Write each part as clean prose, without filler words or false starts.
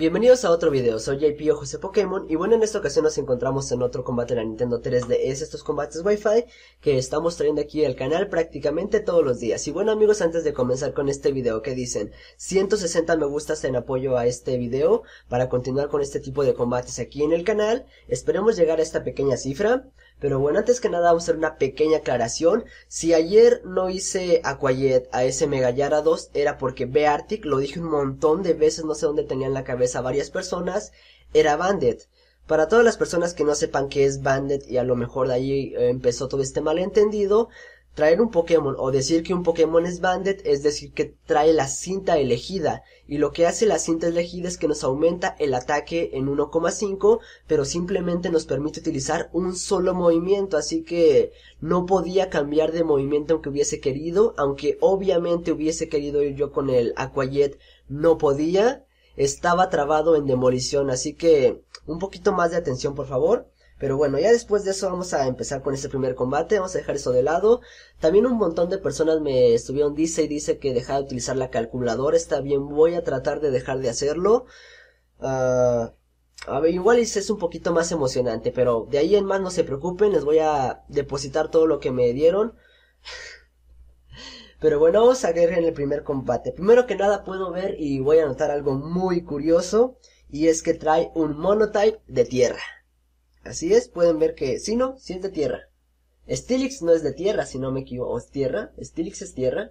Bienvenidos a otro video, soy JP o José Pokémon y bueno, en esta ocasión nos encontramos en otro combate de la Nintendo 3DS, estos combates Wi-Fi que estamos trayendo aquí al canal prácticamente todos los días. Y bueno amigos, antes de comenzar con este video que dicen 160 me gustas en apoyo a este video para continuar con este tipo de combates aquí en el canal, esperemos llegar a esta pequeña cifra. Pero bueno, antes que nada vamos a hacer una pequeña aclaración. Si ayer no hice Aquajet a ese Megayara 2 era porque Beartic, lo dije un montón de veces, no sé dónde tenían la cabeza varias personas, era Bandit. Para todas las personas que no sepan qué es Bandit y a lo mejor de ahí empezó todo este malentendido, traer un Pokémon o decir que un Pokémon es Bandit es decir que trae la cinta elegida, y lo que hace la cinta elegida es que nos aumenta el ataque en 1,5 pero simplemente nos permite utilizar un solo movimiento, así que no podía cambiar de movimiento aunque hubiese querido, aunque obviamente hubiese querido ir yo con el Aquajet no podía, estaba trabado en demolición, así que un poquito más de atención por favor. Pero bueno, ya después de eso vamos a empezar con este primer combate, vamos a dejar eso de lado. También un montón de personas me estuvieron dice que dejara de utilizar la calculadora, está bien, voy a tratar de dejar de hacerlo. A ver, igual es un poquito más emocionante, pero de ahí en más no se preocupen, les voy a depositar todo lo que me dieron. Pero bueno, vamos a ver en el primer combate. Primero que nada puedo ver y voy a notar algo muy curioso, y es que trae un monotype de tierra. Así es, pueden ver que, sí es de tierra. Steelix no es de tierra, si no me equivoco, ¿es tierra? ¿Steelix es tierra?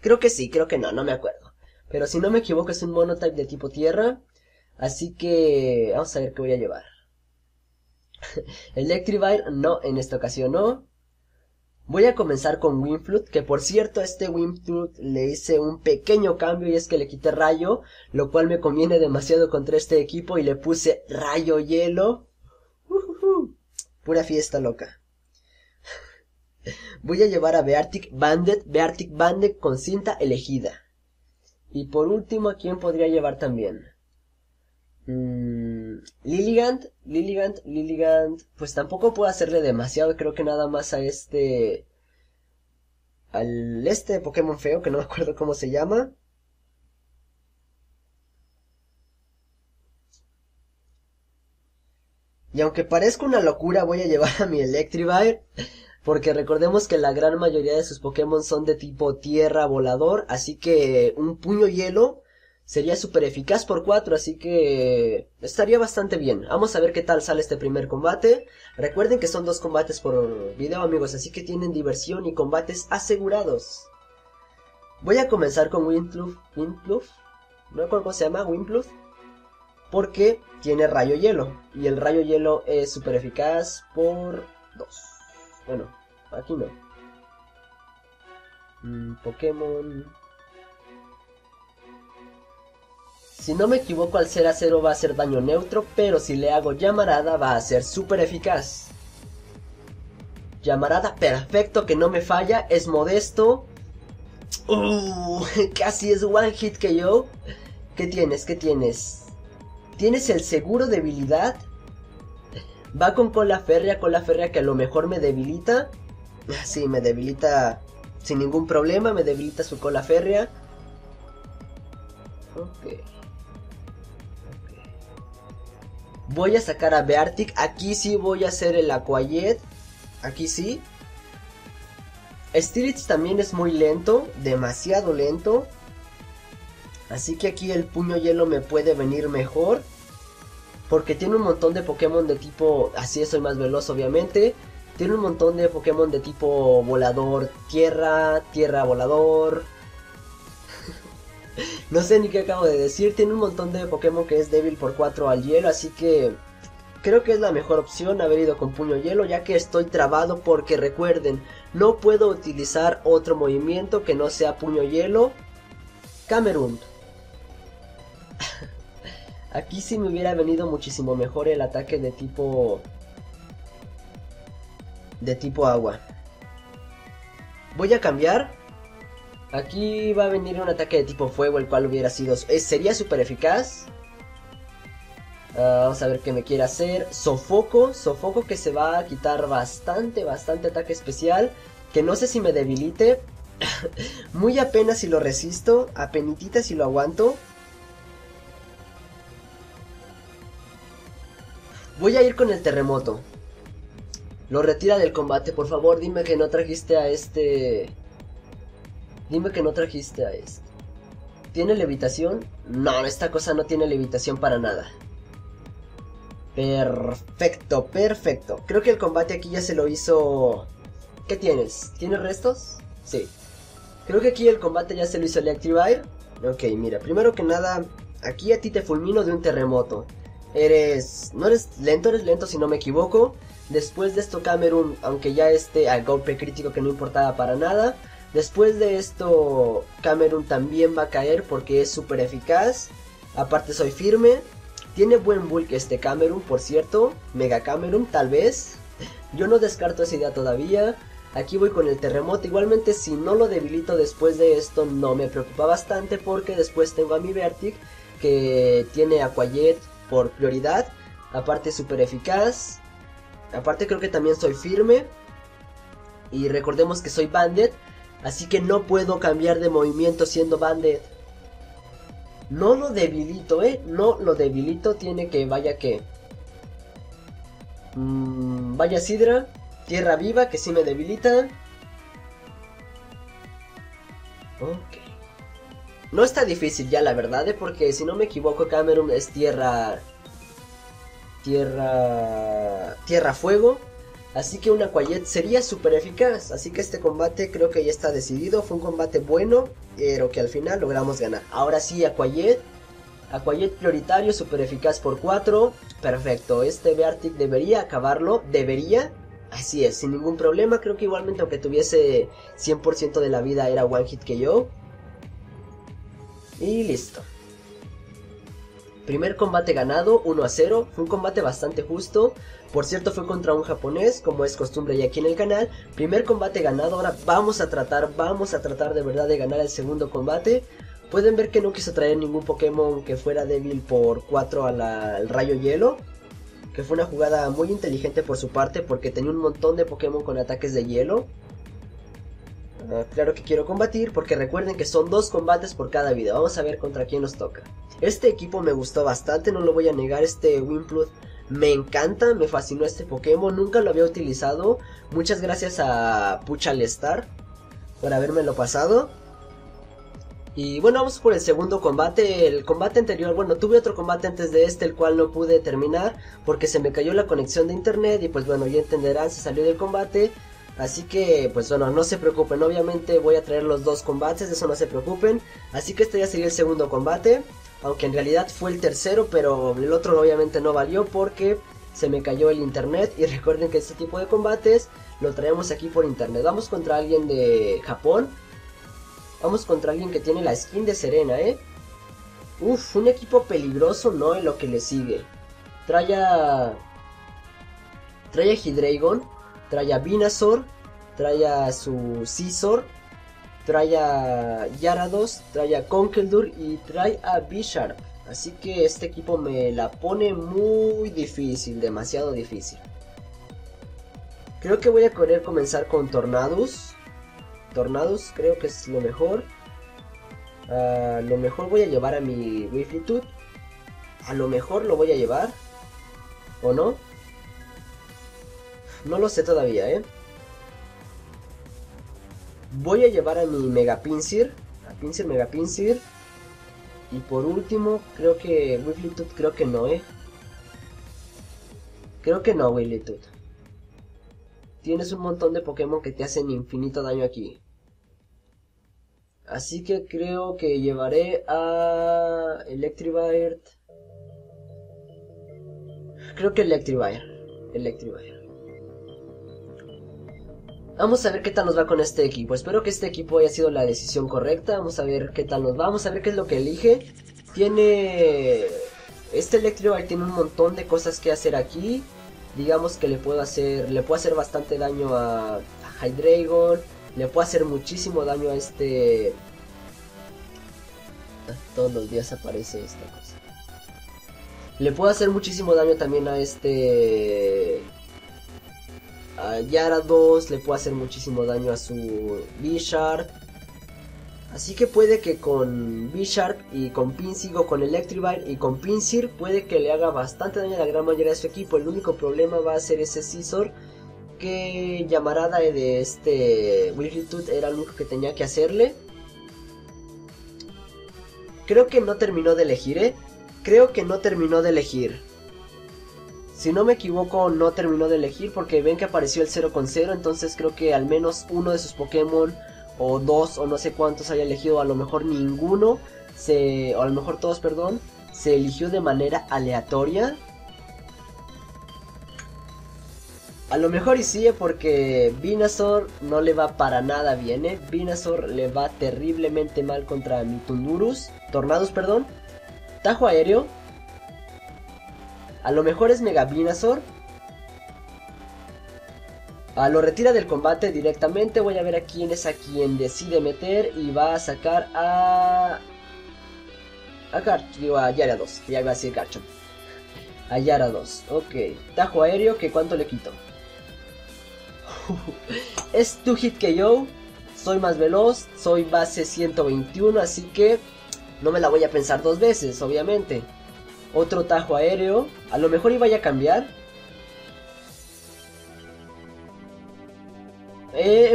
Creo que sí, creo que no, no me acuerdo. Pero si no me equivoco es un monotype de tipo tierra. Así que vamos a ver qué voy a llevar. Electrivire no, en esta ocasión no. Voy a comenzar con Wimflute, que por cierto a este Wimploth le hice un pequeño cambio y es que le quité rayo, lo cual me conviene demasiado contra este equipo y le puse rayo hielo. Pura fiesta loca. Voy a llevar a Beartic Bandit con cinta elegida. Y por último, ¿a quién podría llevar también? Lilligant. Pues tampoco puedo hacerle demasiado, creo que nada más a este... Al este Pokémon feo, que no me acuerdo cómo se llama. Y aunque parezca una locura voy a llevar a mi Electrivire, porque recordemos que la gran mayoría de sus Pokémon son de tipo tierra volador, así que un puño hielo sería súper eficaz por 4, así que estaría bastante bien. Vamos a ver qué tal sale este primer combate. Recuerden que son 2 combates por video amigos, así que tienen diversión y combates asegurados. Voy a comenzar con Wimploth, no me acuerdo cómo se llama, Wimploth, porque tiene rayo hielo, y el rayo hielo es súper eficaz por 2. Bueno, aquí no. Pokémon... Si no me equivoco al 0/0 va a hacer daño neutro, pero si le hago llamarada va a ser súper eficaz. Llamarada perfecto, que no me falla, es modesto. Casi es one hit que yo. ¿Qué tienes? ¿Qué tienes? Tienes el seguro debilidad. Va con cola férrea que a lo mejor me debilita. Sí, me debilita sin ningún problema. Me debilita su cola férrea. Ok. Voy a sacar a Beartic. Aquí sí voy a hacer el Aquajet. Aquí sí. Steelix también es muy lento. Demasiado lento. Así que aquí el puño hielo me puede venir mejor, porque tiene un montón de Pokémon de tipo... Así es, soy más veloz obviamente. Tiene un montón de Pokémon de tipo volador, tierra volador. No sé ni qué acabo de decir. Tiene un montón de Pokémon que es débil por 4 al hielo, así que... Creo que es la mejor opción haber ido con puño hielo, ya que estoy trabado porque recuerden, no puedo utilizar otro movimiento que no sea puño hielo. Camerún. Aquí sí me hubiera venido muchísimo mejor el ataque de tipo... agua. Voy a cambiar. Aquí va a venir un ataque de tipo fuego, el cual hubiera sido... sería súper eficaz. Vamos a ver qué me quiere hacer. Sofoco que se va a quitar bastante ataque especial. Que no sé si me debilite. Muy apenas si lo resisto, apenitita si lo aguanto. Voy a ir con el terremoto. Lo retira del combate, por favor. Dime que no trajiste a este. Dime que no trajiste a este. ¿Tiene levitación? No, esta cosa no tiene levitación para nada. Perfecto, perfecto. Creo que el combate aquí ya se lo hizo. ¿Qué tienes? ¿Tienes restos? Sí. Creo que aquí el combate ya se lo hizo Electrivire. Ok, mira, primero que nada, aquí a ti te fulmino de un terremoto. No eres lento si no me equivoco. Después de esto Camerún, aunque ya esté al golpe crítico que no importaba para nada. Después de esto Camerún también va a caer porque es súper eficaz. Aparte soy firme. Tiene buen bulk este Camerún, por cierto. Mega Camerún tal vez. Yo no descarto esa idea todavía. Aquí voy con el terremoto. Igualmente si no lo debilito después de esto no me preocupa bastante, porque después tengo a mi Vertic que tiene Aquajet por prioridad. Aparte súper eficaz. Aparte creo que también soy firme. Y recordemos que soy Bandit. Así que no puedo cambiar de movimiento siendo Bandit. No lo debilito, no lo debilito. Tiene que, vaya que vaya Sidra. Tierra viva que sí me debilita. Ok. No está difícil ya la verdad, porque si no me equivoco Camerún es tierra fuego. Así que una Aquajet sería súper eficaz. Así que este combate creo que ya está decidido. Fue un combate bueno, pero que al final logramos ganar. Ahora sí, Aquajet prioritario, súper eficaz por 4. Perfecto, este Beartic debería acabarlo. Debería. Así es, sin ningún problema. Creo que igualmente aunque tuviese 100% de la vida era one hit KO. Y listo. Primer combate ganado, 1-0. Fue un combate bastante justo. Por cierto, fue contra un japonés, como es costumbre ya aquí en el canal. Primer combate ganado, ahora vamos a tratar de verdad de ganar el segundo combate. Pueden ver que no quiso traer ningún Pokémon que fuera débil por 4 al rayo hielo. Que fue una jugada muy inteligente por su parte, porque tenía un montón de Pokémon con ataques de hielo. Claro que quiero combatir, porque recuerden que son 2 combates por cada vida. Vamos a ver contra quién nos toca. Este equipo me gustó bastante, no lo voy a negar. Este Wimploth me encanta, me fascinó este Pokémon. Nunca lo había utilizado. Muchas gracias a Puchalestar por habérmelo pasado. Y bueno, vamos por el segundo combate. El combate anterior, bueno, tuve otro combate antes de este, el cual no pude terminar porque se me cayó la conexión de internet. Y pues bueno, ya entenderán, se salió del combate. Así que, pues bueno, no se preocupen. Obviamente voy a traer los 2 combates, de eso no se preocupen. Así que este ya sería el segundo combate. Aunque en realidad fue el tercero, pero el otro obviamente no valió porque se me cayó el internet. Y recuerden que este tipo de combates lo traemos aquí por internet. Vamos contra alguien de Japón. Vamos contra alguien que tiene la skin de Serena, Uf, un equipo peligroso, ¿no? En lo que le sigue. Trae a Hydreigon. Trae a Venusaur. Trae a su Scizor. Trae a Gyarados. Trae a Conkeldur. Y trae a Bisharp. Así que este equipo me la pone muy difícil. Demasiado difícil. Creo que voy a querer comenzar con Tornadus. Tornadus creo que es lo mejor. A lo mejor voy a llevar a mi Wimflute. A lo mejor lo voy a llevar. ¿O no? No lo sé todavía, Voy a llevar a mi Mega Pinsir. Mega Pinsir. Y por último, creo que Wigglytuff, creo que no, Creo que no, Wigglytuff. Tienes un montón de Pokémon que te hacen infinito daño aquí. Así que creo que llevaré a Electrivire. Creo que Electrivire. Vamos a ver qué tal nos va con este equipo. Espero que este equipo haya sido la decisión correcta. Vamos a ver qué tal nos va. Vamos a ver qué es lo que elige. Este Electrivire tiene un montón de cosas que hacer aquí. Digamos que le puedo hacer bastante daño a Hydreigon. Le puedo hacer muchísimo daño a este. Todos los días aparece esta cosa. Le puedo hacer muchísimo daño también a este. A Gyarados, le puedo hacer muchísimo daño a su Bisharp. Así que puede que con Bisharp y con Pinsir, o con Electrivire y con Pinsir, puede que le haga bastante daño a la gran mayoría de su equipo. El único problema va a ser ese Scizor, que llamarada de este Wimflute era lo único que tenía que hacerle. Creo que no terminó de elegir, Creo que no terminó de elegir. Si no me equivoco, no terminó de elegir, porque ven que apareció el 0,0, entonces creo que al menos uno de sus Pokémon, o dos, o no sé cuántos haya elegido, a lo mejor ninguno, o a lo mejor todos, perdón, se eligió de manera aleatoria. A lo mejor y sí, porque Venusaur no le va para nada bien, Venusaur le va terriblemente mal contra mi Tornadus, perdón. Tajo aéreo. A lo mejor es Mega Pinsir. Lo retira del combate directamente. Voy a ver a quién es a quien decide meter. Y va a sacar a... a Gyarados. Ya iba a decir Garch. A Gyarados. Ok. Tajo aéreo. ¿Qué cuánto le quito? Es 2-hit KO. Soy más veloz. Soy base 121. Así que no me la voy a pensar dos veces, obviamente. Otro tajo aéreo. A lo mejor iba ya a cambiar.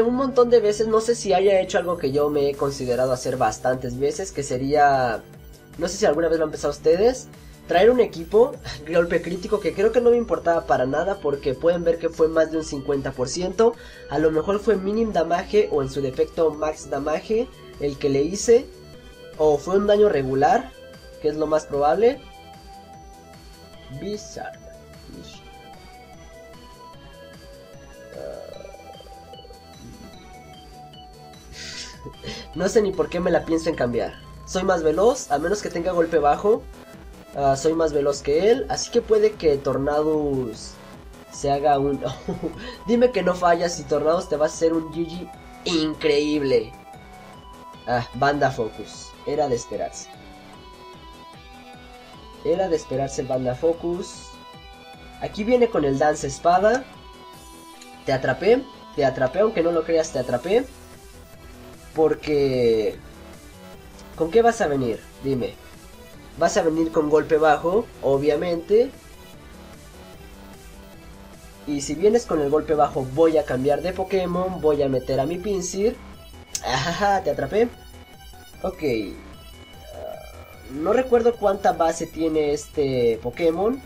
Un montón de veces. No sé si haya hecho algo que yo me he considerado hacer bastantes veces, que sería... no sé si alguna vez lo han pensado ustedes. Traer un equipo, golpe crítico, que creo que no me importaba para nada, porque pueden ver que fue más de un 50%. A lo mejor fue minim damage, o en su defecto max damage, el que le hice. O fue un daño regular, que es lo más probable. Bisharp. No sé ni por qué me la pienso en cambiar. Soy más veloz, a menos que tenga golpe bajo. Soy más veloz que él, así que puede que Tornadus se haga un... Dime que no fallas y Tornadus te va a hacer un GG increíble. Banda Focus. Era de esperarse. Era de esperarse el Banda Focus. Aquí viene con el Dance Espada. Te atrapé, aunque no lo creas, te atrapé. Porque... ¿con qué vas a venir? Dime. Vas a venir con golpe bajo, obviamente. Y si vienes con el golpe bajo, voy a cambiar de Pokémon. Voy a meter a mi Pinsir. Ajá, te atrapé. Ok. No recuerdo cuánta base tiene este Pokémon.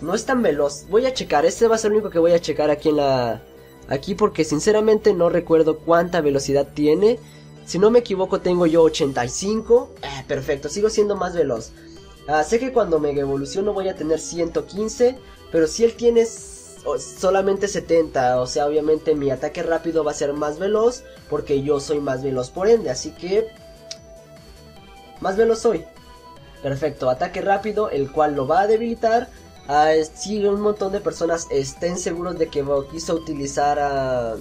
No es tan veloz. Voy a checar, este va a ser lo único que voy a checar aquí en la... aquí, porque sinceramente no recuerdo cuánta velocidad tiene. Si no me equivoco tengo yo 85. Perfecto, sigo siendo más veloz. Sé que cuando me evoluciono voy a tener 115. Pero si él tiene... solamente 70, o sea, obviamente mi ataque rápido va a ser más veloz, porque yo soy más veloz por ende, así que... más veloz soy. Perfecto, ataque rápido, el cual lo va a debilitar. Sí, un montón de personas estén seguros de que quiso utilizar a...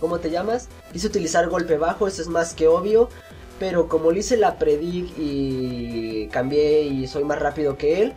¿cómo te llamas? Quiso utilizar golpe bajo, eso es más que obvio. Pero como le hice la predict y cambié y soy más rápido que él.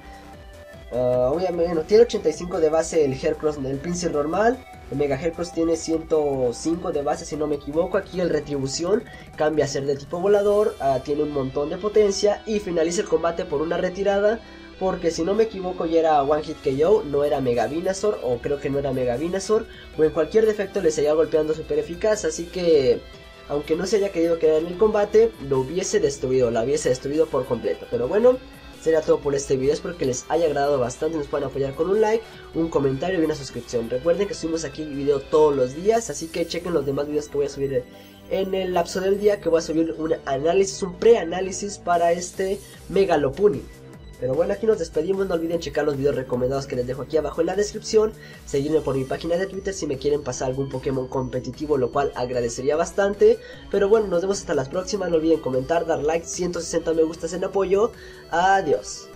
Obviamente, no, tiene 85 de base el Heracross, el Pinsir normal. El Mega Heracross tiene 105 de base, si no me equivoco. Aquí el Retribución cambia a ser de tipo volador. Tiene un montón de potencia. Y finaliza el combate por una retirada, porque si no me equivoco ya era One Hit KO. No era Mega Venusaur, o creo que no era Mega Venusaur, o en cualquier defecto le seguía golpeando super eficaz. Así que aunque no se haya querido quedar en el combate, lo hubiese destruido, la hubiese destruido por completo. Pero bueno, será todo por este video, espero que les haya agradado bastante, nos pueden apoyar con un like, un comentario y una suscripción. Recuerden que subimos aquí video todos los días, así que chequen los demás videos que voy a subir en el lapso del día, que voy a subir un análisis, un pre-análisis para este Megalopuni. Pero bueno, aquí nos despedimos, no olviden checar los videos recomendados que les dejo aquí abajo en la descripción, seguirme por mi página de Twitter si me quieren pasar algún Pokémon competitivo, lo cual agradecería bastante. Pero bueno, nos vemos hasta las próximas, no olviden comentar, dar like, 160 me gustas en apoyo, adiós.